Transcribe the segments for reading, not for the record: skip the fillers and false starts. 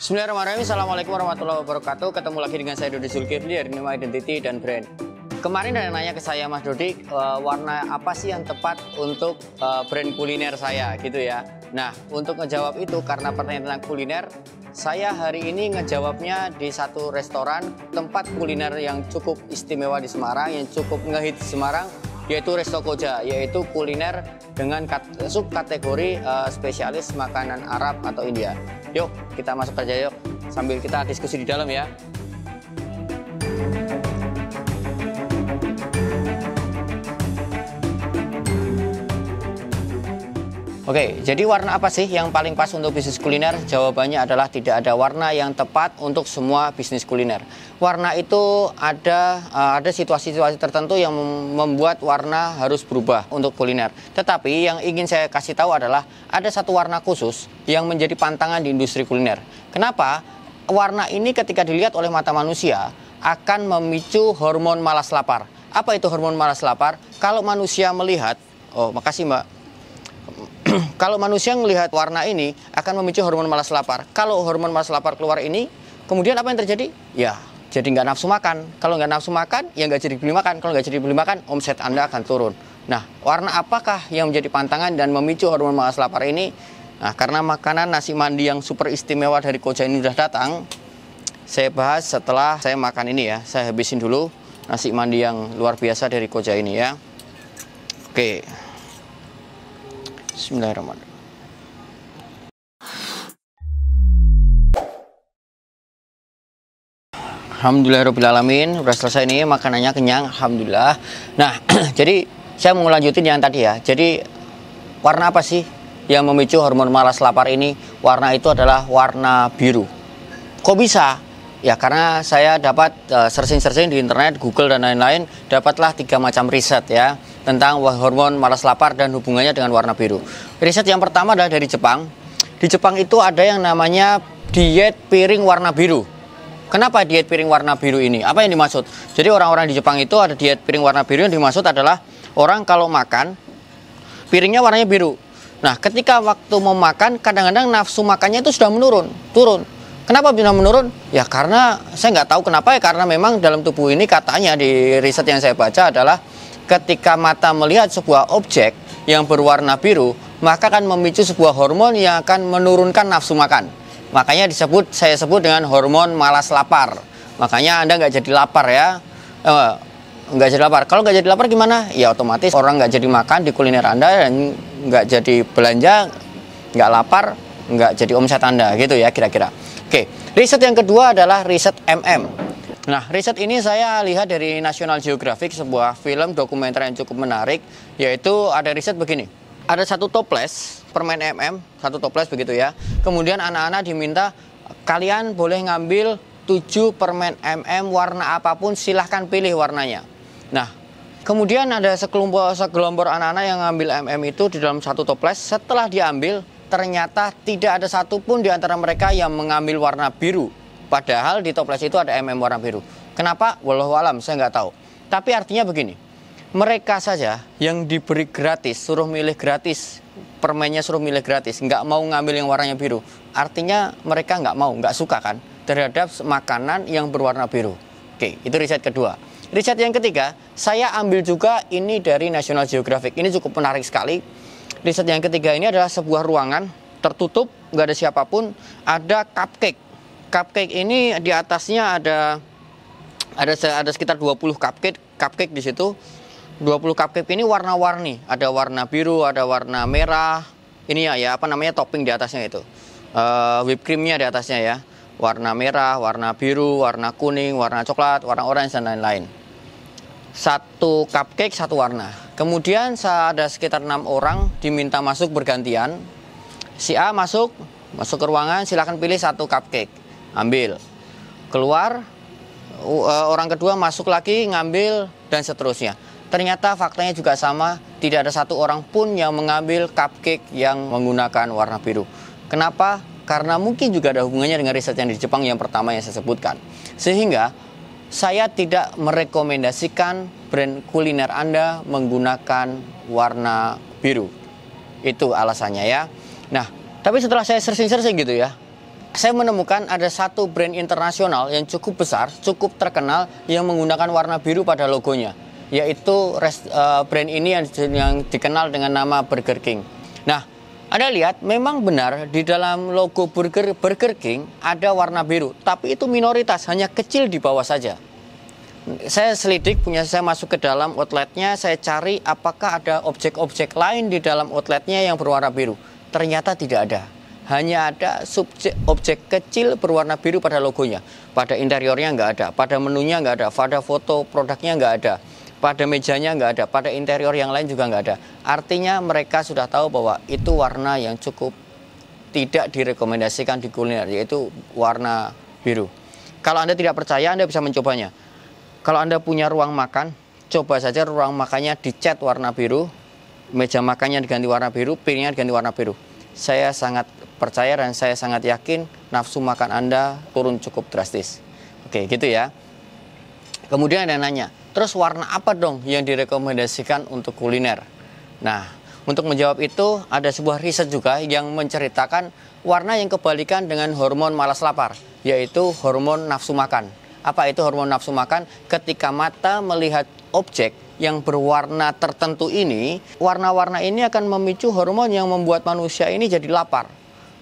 Bismillahirrahmanirrahim. Assalamualaikum warahmatullahi wabarakatuh. Ketemu lagi dengan saya Dodi Zulkifli dari Neyma Identity dan Brand. Kemarin ada nanya ke saya, Mas Dodi, warna apa sih yang tepat untuk brand kuliner saya gitu ya. Nah, untuk ngejawab itu karena pertanyaan tentang kuliner, saya hari ini ngejawabnya di satu restoran tempat kuliner yang cukup istimewa di Semarang, yang cukup ngehit di Semarang, yaitu Resto Koja, yaitu kuliner dengan subkategori spesialis makanan Arab atau India. Yuk, kita masuk aja yuk, sambil kita diskusi di dalam ya. Oke, jadi warna apa sih yang paling pas untuk bisnis kuliner? Jawabannya adalah tidak ada warna yang tepat untuk semua bisnis kuliner. Warna itu ada situasi-situasi tertentu yang membuat warna harus berubah untuk kuliner. Tetapi yang ingin saya kasih tahu adalah ada satu warna khusus yang menjadi pantangan di industri kuliner. Kenapa? Warna ini ketika dilihat oleh mata manusia akan memicu hormon malas lapar. Apa itu hormon malas lapar? Kalau manusia melihat, oh makasih Mbak. Kalau manusia melihat warna ini akan memicu hormon malas lapar. Kalau hormon malas lapar keluar ini, kemudian apa yang terjadi? Ya, jadi nggak nafsu makan. Kalau nggak nafsu makan, ya nggak jadi beli makan. Kalau nggak jadi beli makan, omset Anda akan turun. Nah, warna apakah yang menjadi pantangan dan memicu hormon malas lapar ini? Nah, karena makanan nasi mandi yang super istimewa dari Koja ini sudah datang, saya bahas setelah saya makan ini ya. Saya habisin dulu nasi mandi yang luar biasa dari Koja ini ya. Oke. Bismillahirrahmanirrahim. Alhamdulillahirrahmanirrahim. Udah selesai nih makanannya, kenyang. Alhamdulillah. Nah, jadi saya mau lanjutin yang tadi ya. Jadi warna apa sih yang memicu hormon malas lapar ini? Warna itu adalah warna biru. Kok bisa? Ya karena saya dapat searching di internet, Google dan lain-lain, dapatlah 3 macam riset ya tentang hormon malas lapar dan hubungannya dengan warna biru. Riset yang pertama adalah dari Jepang. Di Jepang itu ada yang namanya diet piring warna biru. Kenapa diet piring warna biru ini? Apa yang dimaksud? Jadi orang-orang di Jepang itu ada diet piring warna biru, yang dimaksud adalah orang kalau makan piringnya warnanya biru. Nah, ketika waktu mau makan kadang-kadang nafsu makannya itu sudah turun. Kenapa bisa menurun? Ya karena saya nggak tahu kenapa ya, karena memang dalam tubuh ini katanya di riset yang saya baca adalah ketika mata melihat sebuah objek yang berwarna biru, maka akan memicu sebuah hormon yang akan menurunkan nafsu makan. Makanya saya sebut dengan hormon malas lapar. Makanya Anda nggak jadi lapar ya. Nggak jadi lapar. Kalau nggak jadi lapar gimana? Ya otomatis orang nggak jadi makan di kuliner Anda dan nggak jadi belanja, nggak lapar, nggak jadi omset Anda gitu ya kira-kira. Oke, riset yang kedua adalah riset MM. Nah, riset ini saya lihat dari National Geographic, sebuah film dokumenter yang cukup menarik, yaitu ada riset begini. Ada satu toples permen MM, satu toples begitu ya. Kemudian anak-anak diminta, kalian boleh ngambil 7 permen MM warna apapun, silahkan pilih warnanya. Nah, kemudian ada segelombor anak-anak yang ngambil MM itu di dalam satu toples. Setelah diambil, ternyata tidak ada satupun di antara mereka yang mengambil warna biru. Padahal di toples itu ada MM warna biru. Kenapa? Wallahu alam, saya nggak tahu. Tapi artinya begini, mereka saja yang diberi gratis, suruh milih gratis, permennya suruh milih gratis, nggak mau ngambil yang warnanya biru. Artinya mereka nggak mau, nggak suka kan terhadap makanan yang berwarna biru. Oke, itu riset kedua. Riset yang ketiga, saya ambil juga ini dari National Geographic. Ini cukup menarik sekali. Riset yang ketiga ini adalah sebuah ruangan tertutup, nggak ada siapapun, ada cupcake. Cupcake ini di atasnya ada sekitar 20 cupcake di situ. 20 cupcake ini warna-warni, ada warna biru, ada warna merah. Ini ya apa namanya topping di atasnya itu, whipped creamnya di atasnya ya, warna merah, warna biru, warna kuning, warna coklat, warna orange dan lain-lain. Satu cupcake satu warna. Kemudian ada sekitar 6 orang diminta masuk bergantian. Si A masuk ke ruangan, silakan pilih 1 cupcake, ambil. Keluar, orang kedua masuk lagi, ngambil, dan seterusnya. Ternyata faktanya juga sama, tidak ada 1 orang pun yang mengambil cupcake yang menggunakan warna biru. Kenapa? Karena mungkin juga ada hubungannya dengan riset yang di Jepang yang pertama yang saya sebutkan. Sehingga saya tidak merekomendasikan brand kuliner Anda menggunakan warna biru. Itu alasannya ya. Nah, tapi setelah saya searching gitu ya, Saya menemukan ada satu brand internasional yang cukup besar, cukup terkenal yang menggunakan warna biru pada logonya, yaitu brand ini yang dikenal dengan nama Burger King. Nah, Anda lihat memang benar di dalam logo Burger King ada warna biru, tapi itu minoritas, hanya kecil di bawah saja. Saya selidik, saya masuk ke dalam outletnya, saya cari apakah ada objek-objek lain di dalam outletnya yang berwarna biru. Ternyata tidak ada. Hanya ada objek kecil berwarna biru pada logonya. Pada interiornya nggak ada, pada menunya nggak ada, pada foto produknya nggak ada, pada mejanya nggak ada, pada interior yang lain juga nggak ada. Artinya mereka sudah tahu bahwa itu warna yang cukup tidak direkomendasikan di kuliner, yaitu warna biru. Kalau Anda tidak percaya, Anda bisa mencobanya. Kalau Anda punya ruang makan, coba saja ruang makannya dicat warna biru, meja makannya diganti warna biru, piringnya diganti warna biru. Saya sangat percaya dan saya sangat yakin nafsu makan Anda turun cukup drastis. Oke, gitu ya. Kemudian ada yang nanya, terus warna apa dong yang direkomendasikan untuk kuliner? Nah, untuk menjawab itu ada sebuah riset juga yang menceritakan warna yang kebalikan dengan hormon malas lapar, yaitu hormon nafsu makan. Apa itu hormon nafsu makan? Ketika mata melihat objek yang berwarna tertentu ini, warna-warna ini akan memicu hormon yang membuat manusia ini jadi lapar.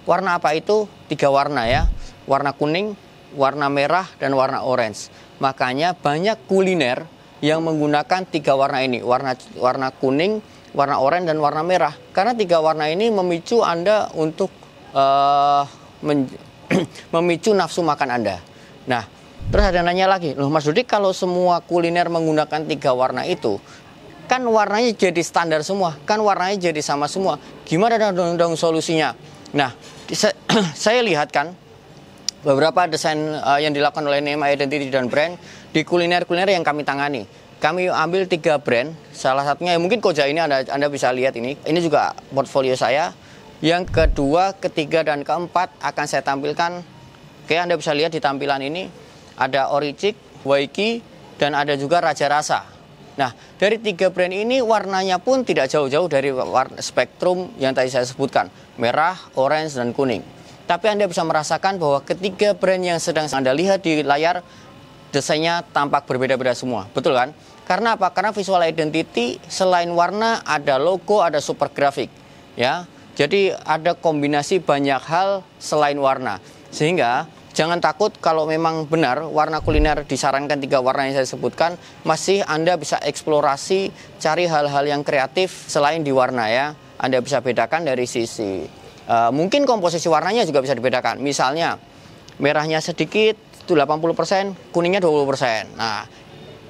Warna apa itu? 3 warna ya. Warna kuning, warna merah, dan warna orange. Makanya banyak kuliner yang menggunakan 3 warna ini. Warna kuning, warna orange, dan warna merah. Karena 3 warna ini memicu Anda untuk memicu nafsu makan Anda. Nah, terus ada nanya lagi, loh Mas Dodi, kalau semua kuliner menggunakan 3 warna itu, kan warnanya jadi standar semua, kan warnanya jadi sama semua. Gimana dong solusinya? Nah, saya lihat kan beberapa desain yang dilakukan oleh Neyma Identity dan Brand di kuliner-kuliner yang kami tangani. Kami ambil 3 brand, salah satunya ya mungkin Koja ini Anda bisa lihat ini juga portfolio saya. Yang kedua, ketiga, dan keempat akan saya tampilkan. Oke, Anda bisa lihat di tampilan ini. Ada Oritic, Waiki, dan ada juga Raja Rasa. Nah, dari 3 brand ini warnanya pun tidak jauh-jauh dari warna spektrum yang tadi saya sebutkan. Merah, orange, dan kuning. Tapi Anda bisa merasakan bahwa ketiga brand yang sedang Anda lihat di layar, desainnya tampak berbeda-beda semua. Betul kan? Karena apa? Karena visual identity selain warna, ada logo, ada super grafik. Ya, jadi ada kombinasi banyak hal selain warna. Sehingga jangan takut kalau memang benar warna kuliner disarankan 3 warna yang saya sebutkan, masih Anda bisa eksplorasi, cari hal-hal yang kreatif selain di warna ya. Anda bisa bedakan dari sisi, mungkin komposisi warnanya juga bisa dibedakan. Misalnya merahnya sedikit, itu 80%, kuningnya 20%. Nah,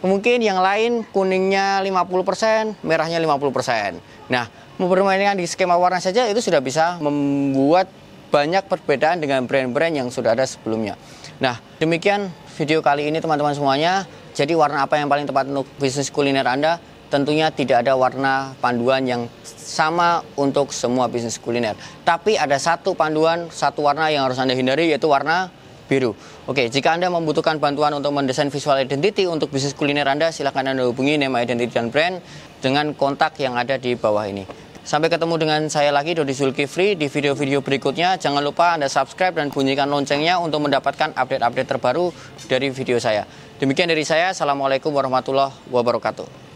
mungkin yang lain kuningnya 50%, merahnya 50%. Nah, mempermainkan di skema warna saja itu sudah bisa membuat banyak perbedaan dengan brand-brand yang sudah ada sebelumnya. Nah, demikian video kali ini teman-teman semuanya. Jadi warna apa yang paling tepat untuk bisnis kuliner Anda? Tentunya tidak ada warna panduan yang sama untuk semua bisnis kuliner. Tapi ada satu panduan, satu warna yang harus Anda hindari, yaitu warna biru. Oke, jika Anda membutuhkan bantuan untuk mendesain visual identity untuk bisnis kuliner Anda, silakan Anda hubungi Neyma Identity dan Brand dengan kontak yang ada di bawah ini. Sampai ketemu dengan saya lagi, Dodi Zulkifli, di video-video berikutnya. Jangan lupa Anda subscribe dan bunyikan loncengnya untuk mendapatkan update-update terbaru dari video saya. Demikian dari saya, Assalamualaikum warahmatullahi wabarakatuh.